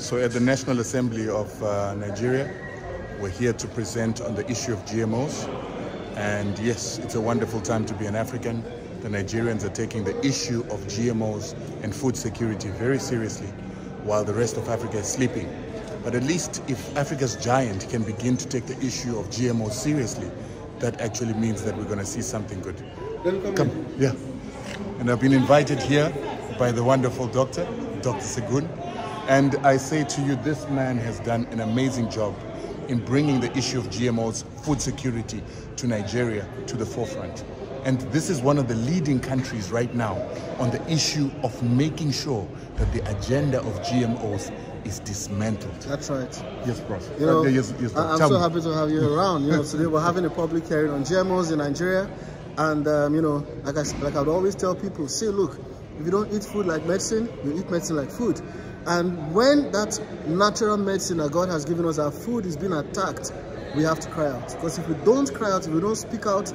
So at the National Assembly of Nigeria, we're here to present on the issue of GMOs. And yes, it's a wonderful time to be an African. The Nigerians are taking the issue of GMOs and food security very seriously, while the rest of Africa is sleeping. But at least if Africa's giant can begin to take the issue of GMOs seriously, that actually means that we're going to see something good. Come, yeah. And I've been invited here by the wonderful doctor, Dr. Segun. And I say to you, this man has done an amazing job in bringing the issue of GMOs, food security to Nigeria, to the forefront. And this is one of the leading countries right now on the issue of making sure that the agenda of GMOs is dismantled. That's right. Yes, Prof. You know, yes, I'm so happy to have you around. You know, today we're having a public hearing on GMOs in Nigeria. And, you know, like I would always tell people, say, look, if you don't eat food like medicine, you eat medicine like food. And when that natural medicine that God has given us, our food, is being attacked, we have to cry out. Because if we don't cry out, if we don't speak out,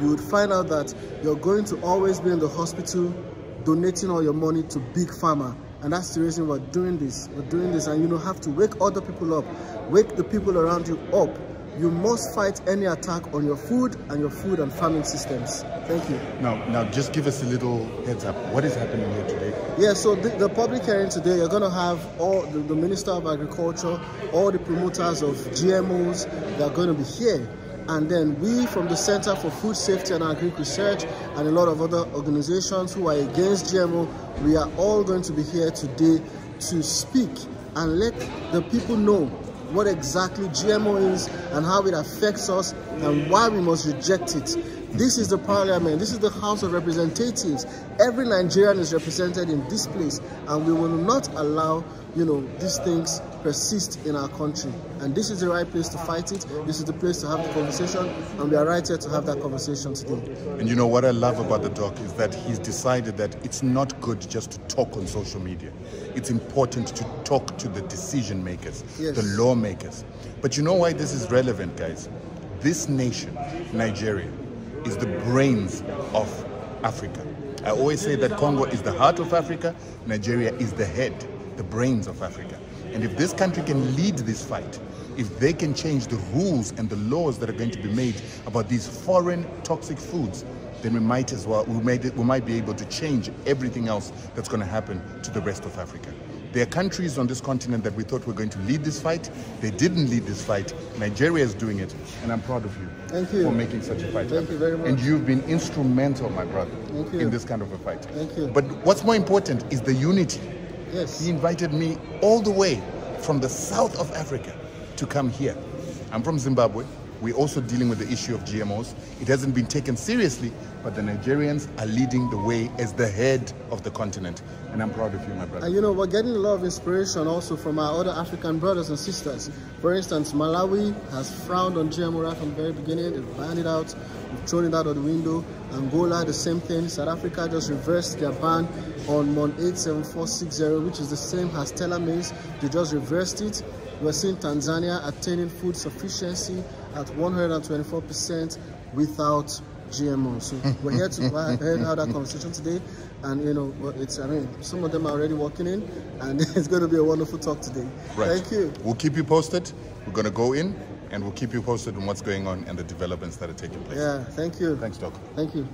you would find out that you're going to always be in the hospital donating all your money to big pharma. And that's the reason we're doing this. We're doing this, and you know, have to wake other people up. Wake the people around you up. You must fight any attack on your food and farming systems. Thank you. Now, just give us a little heads up. What is happening here today? Yeah, so the public hearing today, you're going to have all the Minister of Agriculture, all the promoters of GMOs, they're going to be here. And then we from the Center for Food Safety and Agricultural Research and a lot of other organizations who are against GMO, we are all going to be here today to speak and let the people know what exactly GMO is and how it affects us and why we must reject it. This is the Parliament, this is the House of Representatives. Every Nigerian is represented in this place, and we will not allow, you know, these things persist in our country. And this is the right place to fight it. This is the place to have the conversation, and we are right here to have that conversation today. And you know what I love about the doc is that he's decided that it's not good just to talk on social media. It's important to talk to the decision makers, yes, the lawmakers. But you know why this is relevant, guys? This nation, Nigeria, is the brains of Africa. I always say that Congo is the heart of Africa, Nigeria is the head, the brains of Africa. And if this country can lead this fight, if they can change the rules and the laws that are going to be made about these foreign toxic foods, then we might as well, we might be able to change everything else that's going to happen to the rest of Africa. There are countries on this continent that we thought were going to lead this fight. They didn't lead this fight. Nigeria is doing it, and I'm proud of you, for making such a fight. Thank you very much. And you've been instrumental, my brother, in this kind of a fight. Thank you. But what's more important is the unity. Yes. He invited me all the way from the south of Africa to come here. I'm from Zimbabwe. We're also dealing with the issue of GMOs. It hasn't been taken seriously, but the Nigerians are leading the way as the head of the continent. And I'm proud of you, my brother. And you know, we're getting a lot of inspiration also from our other African brothers and sisters. For instance, Malawi has frowned on GMO right from the very beginning. They've banned it out. They've thrown it out of the window. Angola, the same thing. South Africa just reversed their ban on MON 87460, which is the same as Tela Maize. They just reversed it. We're seeing Tanzania attaining food sufficiency at 124% without GMO. So we're here to have that conversation today, and you know, it's, I mean, some of them are already walking in, and it's going to be a wonderful talk today. Right. Thank you. We'll keep you posted. We're going to go in, and we'll keep you posted on what's going on and the developments that are taking place. Yeah, thank you. Thanks, Doc. Thank you.